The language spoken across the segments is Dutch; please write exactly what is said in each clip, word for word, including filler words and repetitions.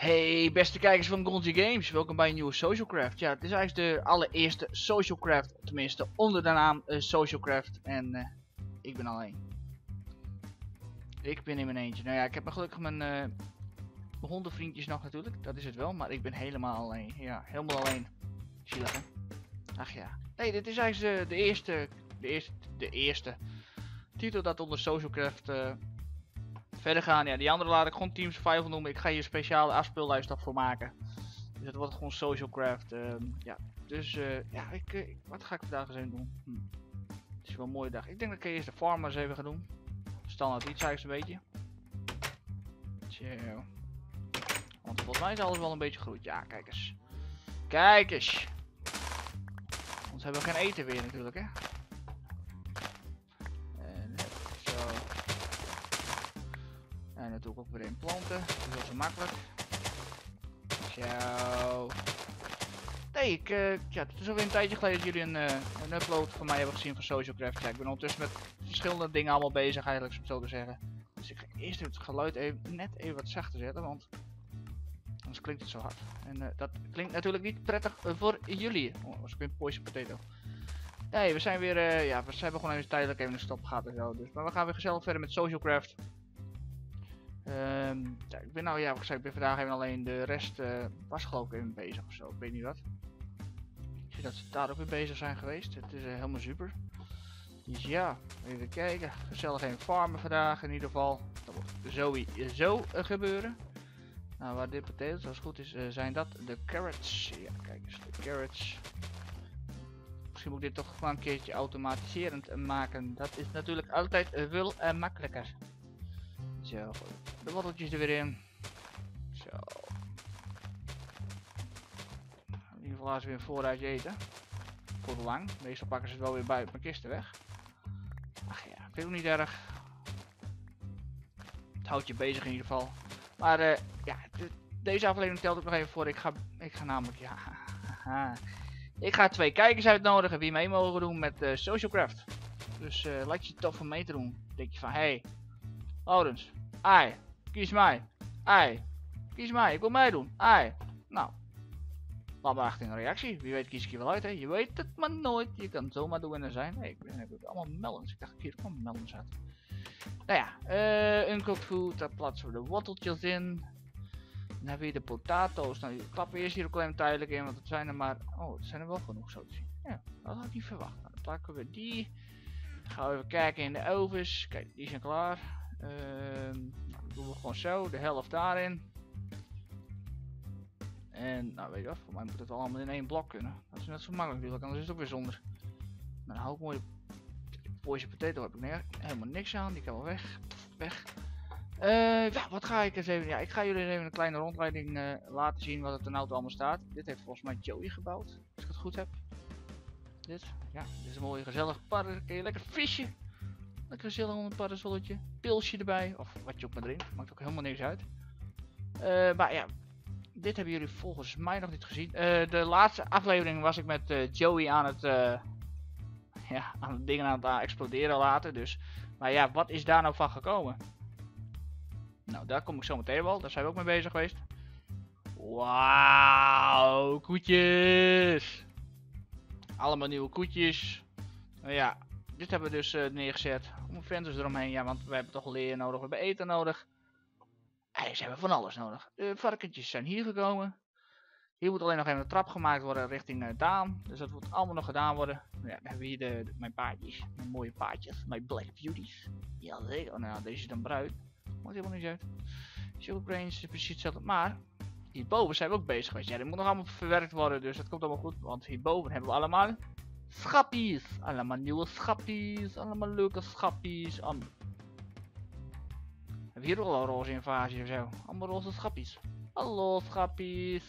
Hey beste kijkers van GonzieGames, welkom bij een nieuwe Socialcraft. Ja, het is eigenlijk de allereerste Socialcraft, tenminste onder de naam uh, Socialcraft. En uh, ik ben alleen. Ik ben in mijn eentje. Nou ja, ik heb maar gelukkig mijn, uh, mijn hondenvriendjes nog natuurlijk, dat is het wel. Maar ik ben helemaal alleen. Ja, helemaal alleen. Zielig hè? Ach ja. Nee, dit is eigenlijk uh, de eerste, de eerste, de eerste titel dat onder Socialcraft... Uh, verder gaan. Ja, die andere laat ik gewoon Team Survival noemen. Ik ga hier een speciale afspeellijst voor maken. Dus dat wordt gewoon Socialcraft. Um, ja, dus uh, ja, ik, uh, wat ga ik vandaag eens even doen? Hm. Het is wel een mooie dag. Ik denk dat ik eerst de farmers even ga doen. Standaard iets eigenlijk een beetje. Zo. Want volgens mij is alles wel een beetje goed. Ja, kijk eens. Kijk eens. Anders hebben we geen eten weer natuurlijk, hè. En dat doe ik ook weer in planten, dus dat is makkelijk. Zo. Nee, ik, uh, ja, het is alweer een tijdje geleden dat jullie een, uh, een upload van mij hebben gezien van Socialcraft. Ja, ik ben ondertussen met verschillende dingen allemaal bezig eigenlijk, om zo te zeggen. Dus ik ga eerst het geluid even, net even wat zachter zetten, want anders klinkt het zo hard. En uh, dat klinkt natuurlijk niet prettig voor jullie. Oh, als ik een poison potato. Nee, we zijn weer, uh, ja, we hebben gewoon even tijdelijk even een stop gehad en zo. Dus, maar we gaan weer gezellig verder met Socialcraft. Um, ja, ik ben nou ja, wat ik zei, ik ben vandaag even alleen, de rest uh, was geloof ik even bezig ofzo, ik weet niet wat. Ik zie dat ze daar ook weer bezig zijn geweest, het is uh, helemaal super. Dus ja, even kijken, gezellig even farmen vandaag in ieder geval. Dat moet zo, uh, zo uh, gebeuren. Nou, waar dit betekent, als het goed is, uh, zijn dat de carrots. Ja, kijk eens, de carrots. Misschien moet ik dit toch gewoon een keertje automatiserend uh, maken, dat is natuurlijk altijd uh, veel uh, makkelijker. Zo, de worteltjes er weer in. Zo. In ieder geval laten ze weer een voorraadje eten. Voor de lang. Meestal pakken ze het wel weer bij mijn kisten weg. Ach ja, vind ik ook niet erg. Het houdt je bezig in ieder geval. Maar uh, ja, de, deze aflevering telt ook nog even voor. Ik ga, ik ga namelijk, ja. Haha. Ik ga twee kijkers uitnodigen die mee mogen doen met uh, Socialcraft. Dus uh, lijkt je tof om mee te doen. Denk je van, hé. Hey, Laurens, ai, kies mij, ai, kies mij, ik wil meedoen, ai. Nou, laat maar achter in een reactie, wie weet kies ik je wel uit hè, je weet het maar nooit, je kan het zomaar doen en er zijn. Nee, ik heb allemaal melons, ik dacht ik hier gewoon melons had. Nou ja, uh, uncooked food, daar plaatsen we de worteltjes in. Dan hebben we hier de potatoes, nou die klappen eerst hier ook alleen tijdelijk in, want het zijn er maar, oh het zijn er wel genoeg zo te zien. Ja, dat had ik niet verwacht. Nou, dan plakken we die, dan gaan we even kijken in de ovens, kijk die zijn klaar. Um, dat doen we gewoon zo, de helft daarin. En nou weet je wat, voor mij moet het wel allemaal in één blok kunnen. Dat is net zo makkelijk natuurlijk, anders is het ook weer zonder. Maar dan hou ik mooi de poison potato, heb ik neer. Helemaal niks aan, die kan wel weg. Weg. Uh, ja, wat ga ik eens even, ja ik ga jullie even een kleine rondleiding uh, laten zien wat het er nou allemaal staat. Dit heeft volgens mij Joey gebouwd, als ik het goed heb. Dit, ja, dit is een mooi gezellig park, een lekker visje. Lekker gezellig onder een parasolletje, pilsje erbij, of wat je ook maar drinkt, maakt ook helemaal niks uit. Uh, maar ja, dit hebben jullie volgens mij nog niet gezien. Uh, de laatste aflevering was ik met uh, Joey aan het, uh, ja, aan het dingen aan het exploderen laten. Dus. Maar ja, wat is daar nou van gekomen? Nou, daar kom ik zo meteen wel, daar zijn we ook mee bezig geweest. Wauw, koetjes! Allemaal nieuwe koetjes. Nou ja. Dit hebben we dus uh, neergezet. Om ventus eromheen. Ja, want we hebben toch leer nodig. We hebben eten nodig. En ze hebben van alles nodig. De varkentjes zijn hier gekomen. Hier moet alleen nog even een trap gemaakt worden richting uh, Daan. Dus dat moet allemaal nog gedaan worden. Ja, dan hebben we hier de, de, mijn paardjes. Mijn mooie paardjes. Mijn black beauties. Jazeker. Oh, nou, deze is dan bruin. Maakt helemaal niks uit. Sugarcranes is precies hetzelfde. Maar hierboven zijn we ook bezig geweest. Ja, dit moet nog allemaal verwerkt worden. Dus dat komt allemaal goed. Want hierboven hebben we allemaal... schappies, allemaal nieuwe schappies, allemaal leuke schappies. Am Hebben we hier ook al een roze invasie ofzo? Allemaal roze schappies. Hallo schappies.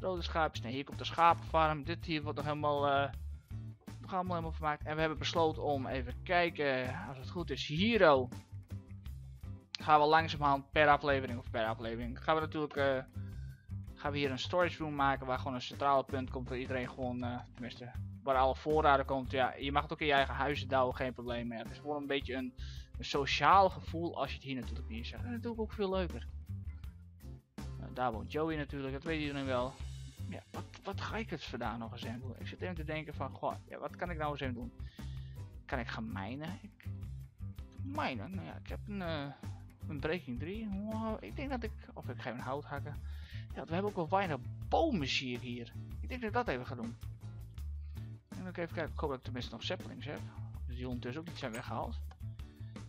Rode schaapjes. Nee, hier komt de schapenfarm. Dit hier wordt nog helemaal, uh, nog allemaal helemaal vermaakt. En we hebben besloten om even kijken, als het goed is, hiero. Gaan we langzamerhand per aflevering of per aflevering. Gaan we natuurlijk... Uh, gaan we hier een storage room maken waar gewoon een centrale punt komt waar iedereen gewoon, uh, tenminste... waar alle voorraden komt, ja, je mag het ook in je eigen huizen douwen, geen probleem meer. Het is gewoon een beetje een, een sociaal gevoel als je het hier natuurlijk niet zegt. En dat doe ik ook veel leuker. Nou, daar woont Joey natuurlijk, dat weet iedereen wel. Ja, wat, wat ga ik het vandaag nog eens aan doen? Ik zit even te denken van, goh, ja, wat kan ik nou eens even doen? Kan ik gaan mijnen? Ik, mijnen? Nou ja, ik heb een, uh, een Breaking drie. Wow, ik denk dat ik, of ik ga even hout hakken. Ja, we hebben ook wel weinig bomen hier, hier. Ik denk dat ik dat even ga doen. En ook even kijken, ik hoop dat ik tenminste nog saplings heb. Dus die ondertussen ook niet zijn weggehaald.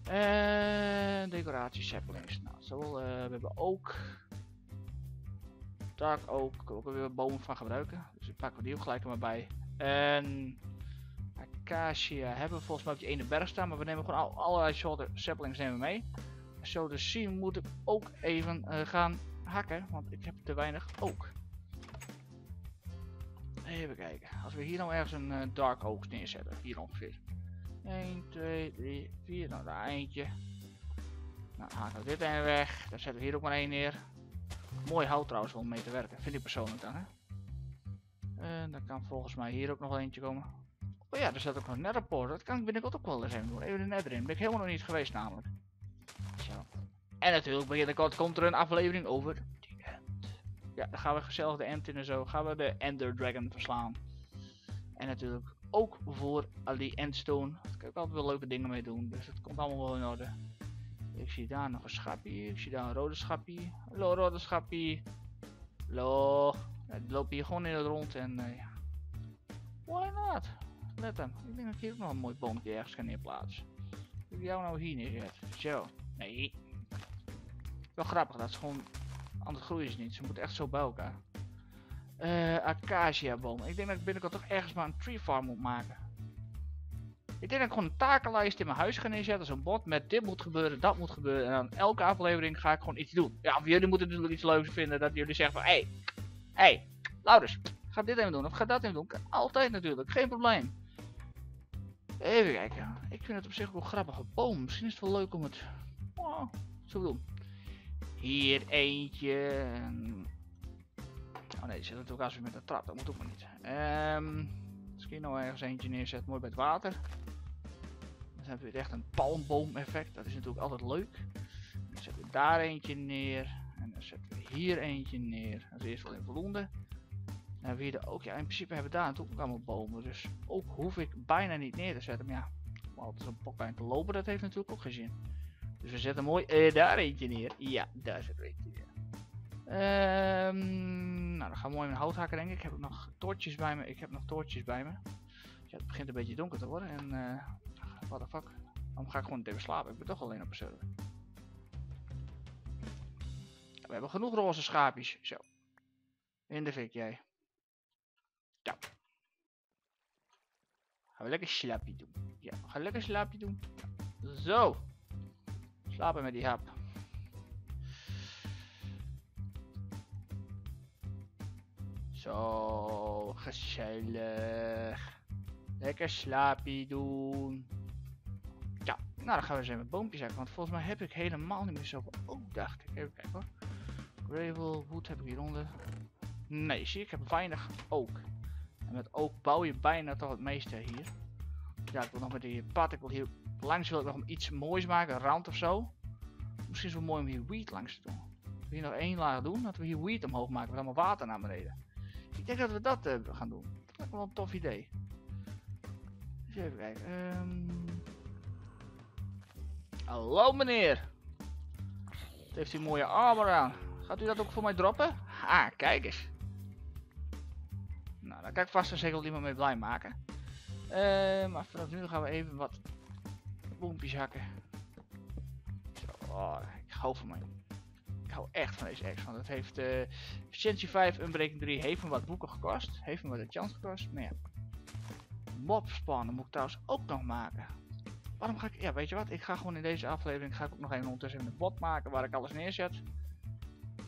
En decoratie saplings. Nou, zo, uh, we hebben ook... Daar ook, ik ook weer bomen van gebruiken. Dus ik pak die ook gelijk er maar bij. En... Acacia hebben we volgens mij op die ene berg staan. Maar we nemen gewoon al, allerlei soorten saplings nemen we mee. Zo te zien moet ik ook even uh, gaan hakken. Want ik heb te weinig ook. Even kijken. Als we hier nou ergens een uh, dark oak neerzetten. Hier ongeveer. een, twee, drie, vier. Nou, daar eentje. Nou, haken we dit een weg. Dan zetten we hier ook maar één neer. Mooi hout trouwens om mee te werken. Vind ik persoonlijk dan, hè. En dan kan volgens mij hier ook nog wel eentje komen. Oh ja, er staat ook nog een netherpoort. Dat kan ik binnenkort ook wel eens even doen. Even de nether in. Daar ben ik helemaal nog niet geweest namelijk. Zo. En natuurlijk binnenkort komt er een aflevering over The End. Ja, dan gaan we gezellig de End in en zo. Gaan we de Ender Dragon verslaan. En natuurlijk ook voor die Endstone. Daar kan ik altijd wel leuke dingen mee doen. Dus dat komt allemaal wel in orde. Ik zie daar nog een schapje, ik zie daar een rode schapje. Hallo rode schapje. Hallo. Ja, ik loop hier gewoon in het rond en uh, ja. Why not? Let hem. Ik denk dat ik hier ook nog een mooi boompje ergens kan neerplaatsen. Heb ik jou nou hier neerzet? Zo. Nee. Wel grappig, dat is gewoon... Anders groeien ze niet, ze moeten echt zo bij elkaar. Uh, Acacia boom. Ik denk dat ik binnenkort toch ergens maar een tree farm moet maken. Ik denk dat ik gewoon een takenlijst in mijn huis ga neerzetten. Zo'n bord met dit moet gebeuren, dat moet gebeuren. En aan elke aflevering ga ik gewoon iets doen. Ja, of jullie moeten natuurlijk iets leuks vinden. Dat jullie zeggen van, hé, hey, hé, hey, Laurens, ga dit even doen. Of ga dat even doen. Kan altijd natuurlijk, geen probleem. Even kijken. Ik vind het op zich ook wel een grappige boom. Misschien is het wel leuk om het... Oh, zo te doen. Hier eentje. Oh nee, die zit natuurlijk als we met een trap. Dat moet ook maar niet. Um, misschien nou ergens eentje neerzet. Mooi bij het water. Dan hebben we echt een palmboom effect, dat is natuurlijk altijd leuk. Dan zetten we daar eentje neer. En dan zetten we hier eentje neer. Dat is eerst wel in voldoende. Dan hebben we hier ook, ja in principe hebben we daar natuurlijk ook allemaal bomen. Dus ook hoef ik bijna niet neer te zetten. Maar ja, om altijd zo'n pokpijn te lopen, dat heeft natuurlijk ook geen zin. Dus we zetten mooi eh, daar eentje neer. Ja, daar zit er eentje neer. Um, nou, dan gaan we mooi met hout hakken denk ik. Ik heb ook nog toortjes bij me. Ik heb nog toortjes bij me. Dus ja, het begint een beetje donker te worden en... Uh, What the fuck? Waarom ga ik gewoon even slapen? Ik ben toch alleen op een server. Ja, we hebben genoeg roze schaapjes. Zo. In de fik jij. Ja. Gaan we lekker slaapje doen. Ja, we gaan lekker slaapje doen. Zo. Slapen met die hap. Zo. Gezellig. Lekker slaapje doen. Ja, nou dan gaan we eens even met boompjes hakken, want volgens mij heb ik helemaal niet meer zoveel. Oh, dacht ik. Even kijken hoor. Gravel, wood heb ik hieronder. Nee, zie ik heb weinig oak. En met oak bouw je bijna toch het meeste hier. Ja, ik wil nog met die pad, ik wil hier langs wil ik nog iets moois maken, een rand of zo. Misschien is het wel mooi om hier wheat langs te doen. Als we hier nog één laag doen, dat we hier wheat omhoog maken met allemaal water naar beneden. Ik denk dat we dat uh, gaan doen. Dat lijkt me wel een tof idee. Dus even kijken. Um... Hallo meneer. Wat heeft u een mooie armor aan? Gaat u dat ook voor mij droppen? Ha, kijk eens. Nou, daar kan ik vast en zeker wel iemand mee blij maken. Uh, maar vanaf nu gaan we even wat boompjes hakken. Zo, oh, ik hou van mij. Ik hou echt van deze ex. Want het heeft uh, Efficiency vijf, Unbreaking drie, heeft me wat boeken gekost. Heeft me wat een chance gekost. Maar ja. Mob spawnen moet ik trouwens ook nog maken. Waarom ga ik... Ja, weet je wat? Ik ga gewoon in deze aflevering... Ga ik ook nog even ondertussen een bot maken waar ik alles neerzet.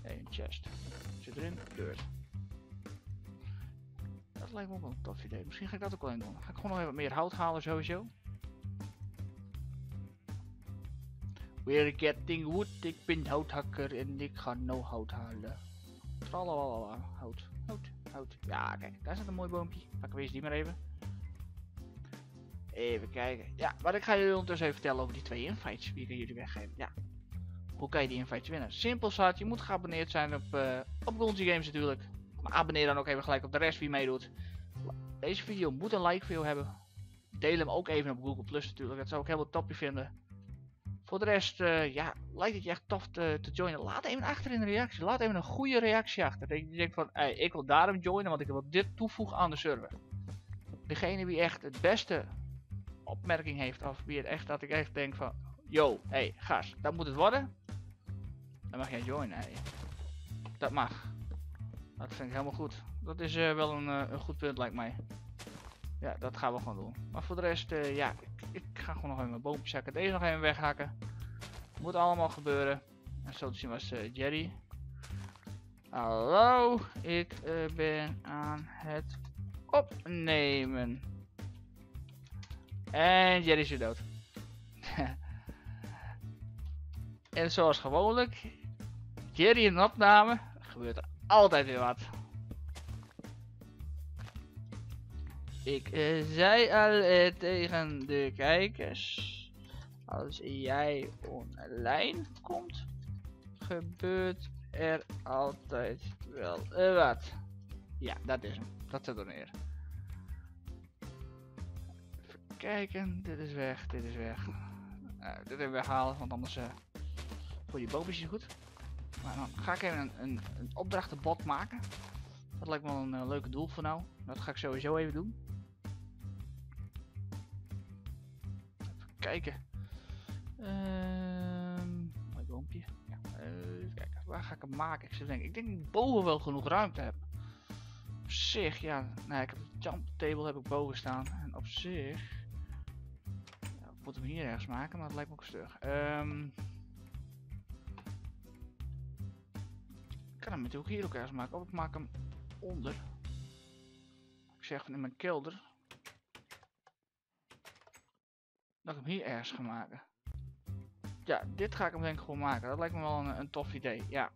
Een chest. Zit erin. Dirt. Dat lijkt me ook wel een tof idee. Misschien ga ik dat ook wel in doen. Ga ik gewoon nog even wat meer hout halen sowieso. We're getting wood. Ik ben houthakker en ik ga nou hout halen. Tralalala. Hout. Hout. Hout. Ja, kijk. Daar zit een mooi boompje. Pak weer eens die maar even. Even kijken. Ja, maar ik ga jullie ondertussen even vertellen over die twee invites die ik jullie weggeven. Ja. Hoe kan je die invites winnen? Simpel zat, je moet geabonneerd zijn op, uh, op GonzieGames natuurlijk. Maar abonneer dan ook even gelijk op de rest wie meedoet. Deze video moet een like voor jou hebben. Deel hem ook even op Google Plus natuurlijk, dat zou ik helemaal topje vinden. Voor de rest, uh, ja, lijkt het je echt tof te, te joinen. Laat even achter in de reactie, laat even een goede reactie achter. Dat je denkt van, hey, ik wil daarom joinen, want ik wil dit toevoegen aan de server. Degene die echt het beste opmerking heeft, of wie het echt, dat ik echt denk van, yo, hé, hey, gast, dat moet het worden. Dan mag jij joinen, hey. Dat mag. Dat vind ik helemaal goed. Dat is uh, wel een, uh, een goed punt, lijkt mij. Ja, dat gaan we gewoon doen. Maar voor de rest, uh, ja, ik, ik ga gewoon nog even mijn boompjes hakken. Deze nog even weghakken. Moet allemaal gebeuren. En zo te zien was uh, Jerry. Hallo, ik uh, ben aan het opnemen. En Jerry is weer dood. En zoals gewoonlijk, Jerry in een opname, gebeurt er altijd weer wat. Ik uh, zei al uh, tegen de kijkers, als jij online komt, gebeurt er altijd wel uh, wat. Ja, dat is hem. Dat zit er neer. Even kijken, dit is weg, dit is weg. Nou, dit even weghalen, want anders uh, voor die boven is het goed. Maar dan ga ik even een, een, een opdrachtenbot maken. Dat lijkt me wel een uh, leuke doel voor nou. Dat ga ik sowieso even doen. Kijken. Um, mooi boompje. Ja, uh, even kijken. Waar ga ik hem maken? Ik zit denk, ik denk dat ik boven wel genoeg ruimte heb. Op zich, ja. Nee, ik heb de jump table heb ik boven staan. En op zich. Ja, ik moet hem hier ergens maken, maar dat lijkt me ook stug. Um, ik kan hem natuurlijk hier ook ergens maken. Of ik maak hem onder. Ik zeg in mijn kelder. Dat ik hem hier ergens ga maken. Ja, dit ga ik hem denk ik gewoon maken. Dat lijkt me wel een, een tof idee. Ja.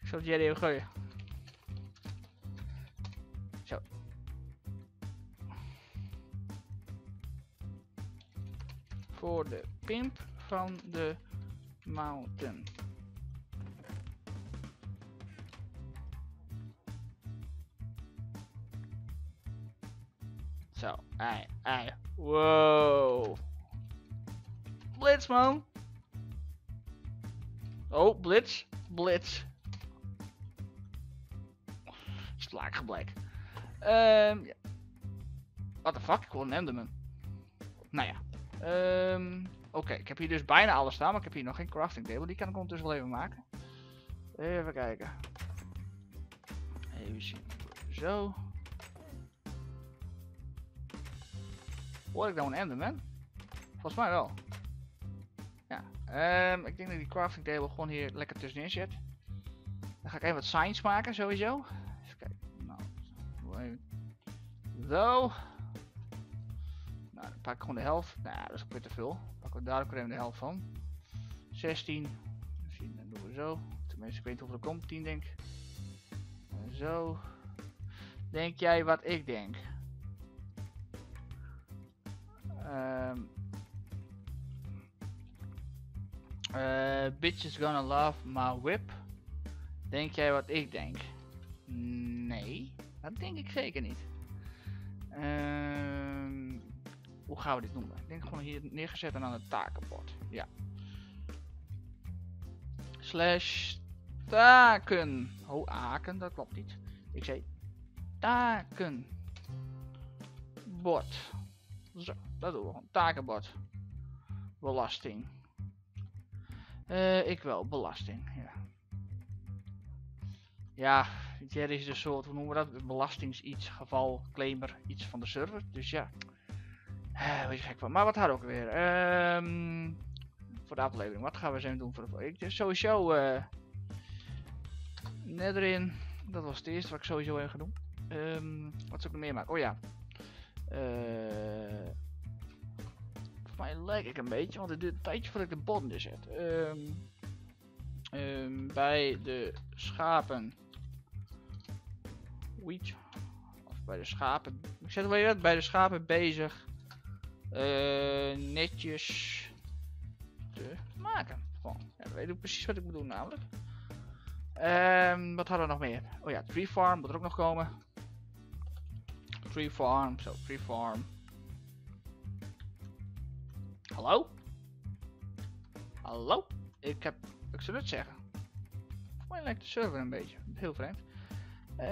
Ik zal het Jerry even gooien. Zo. Voor de pimp van de mountain. Zo, ei, ei, wow. Blitz, man. Oh, blitz, blitz. Slaakgeblek. Ehm, um, ja. What the fuck, ik wil een enderman. Nou ja. Um, Oké, okay. Ik heb hier dus bijna alles staan, maar ik heb hier nog geen crafting table. Die kan ik ondertussen wel even maken. Even kijken. Even zien. Zo. Hoor ik nou een enderman? Volgens mij wel. Ja, um, ik denk dat ik die crafting table gewoon hier lekker tussenin zet. Dan ga ik even wat signs maken sowieso. Even kijken. Nou, even. Zo. Nou, dan pak ik gewoon de helft. Nou, dat is ook weer te veel. Pakken we daar ook even de helft van. zestien. Misschien dan doen we zo. Tenminste, ik weet niet hoeveel er komt. tien denk ik. Zo. Denk jij wat ik denk? Um, uh, bitch is gonna love my whip. Denk jij wat ik denk? Nee, dat denk ik zeker niet. Um, hoe gaan we dit noemen? Ik denk gewoon hier neergezet en aan het takenbord. Ja. Slash taken. Oh, aken, dat klopt niet. Ik zei takenbord. Zo, dat doen we gewoon. Takenbord. Belasting. Uh, ik wel, belasting. Ja. ja, Jerry is de soort, hoe noemen we dat? Belastings iets, geval, claimer, iets van de server. Dus ja, uh, weet je gek van. Maar wat hadden we ook weer? Um, voor de aflevering, wat gaan we eens doen? Voor de, ik, dus sowieso uh, net erin. Dat was het eerste wat ik sowieso even ga doen. Um, wat zou ik nog meer maken? Oh ja. Uh, voor mij lijk ik een beetje, want het duurt een tijdje voordat ik de bot in zet. Um, um, bij de schapen. Weet. Of bij de schapen. Ik zet wel weer bij de schapen bezig. Uh, netjes maken. Oh, ja, dat weet ik precies wat ik moet doen namelijk. Um, wat hadden we nog meer? Oh ja, tree farm moet er ook nog komen. Tree farm, zo, tree farm. Hallo? Hallo? Ik heb, ik zal het zeggen. Voor mij lijkt de server een beetje, heel vreemd. Uh,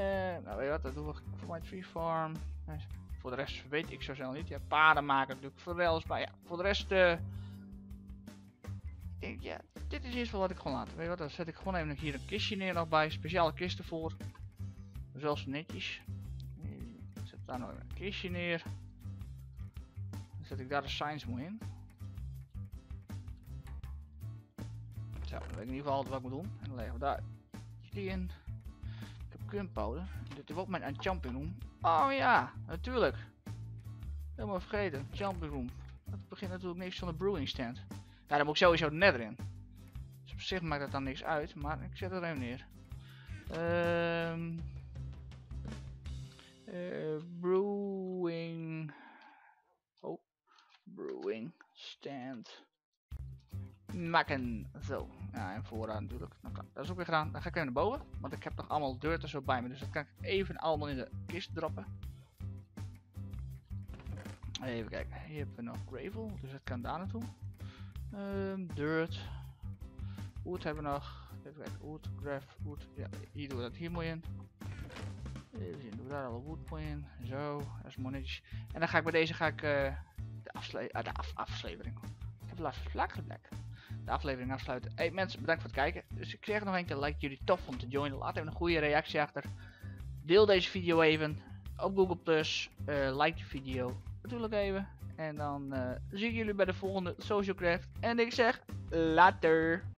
nou weet je wat, dat doe ik voor mijn tree farm. Nee, voor de rest weet ik zo snel niet. Ja, paden maken natuurlijk voor wel eens, maar ja, voor de rest... Uh, ik, ja, dit is iets wat ik gewoon laat. Weet je wat, dan zet ik gewoon even hier een kistje neer nog bij. Speciale kisten voor. Zelfs netjes. Ik zet daar nog een kistje neer. Dan zet ik daar de signs moe in. Zo, dan weet ik in ieder geval altijd wat ik moet doen. En dan leggen we daar die in. Ik heb gunpowder. Dit is ook mijn enchantment room. Oh ja, natuurlijk. Helemaal vergeten, enchantment room. Dat begint natuurlijk niks van de brewing stand. Ja, daar moet ik sowieso net in. Dus op zich maakt dat dan niks uit, maar ik zet er even neer. Um, uh, brewing. Oh, brewing stand. Maken. Zo. Ja, en vooraan natuurlijk. Dat is ook weer gedaan. Dan ga ik even naar boven, want ik heb nog allemaal dirt er zo bij me. Dus dat kan ik even allemaal in de kist droppen. Even kijken. Hier hebben we nog gravel, dus dat kan daar naartoe. Um, dirt. Wood hebben we nog. Even kijken. Wood, graf, wood. Ja, hier doen we dat hier mooi in. Even zien, doen we daar alle wood mooi in. Zo, dat is mooi netjes. En dan ga ik bij deze ga ik, uh, de, afsle ah, de af aflevering. Ik heb last vlakgeblek. De aflevering afsluiten. Hey mensen, bedankt voor het kijken. Dus ik zeg nog een keer, like jullie tof om te joinen. Laat even een goede reactie achter. Deel deze video even op Google Plus. Uh, like de video natuurlijk even. En dan uh, zie ik jullie bij de volgende Socialcraft. En ik zeg later.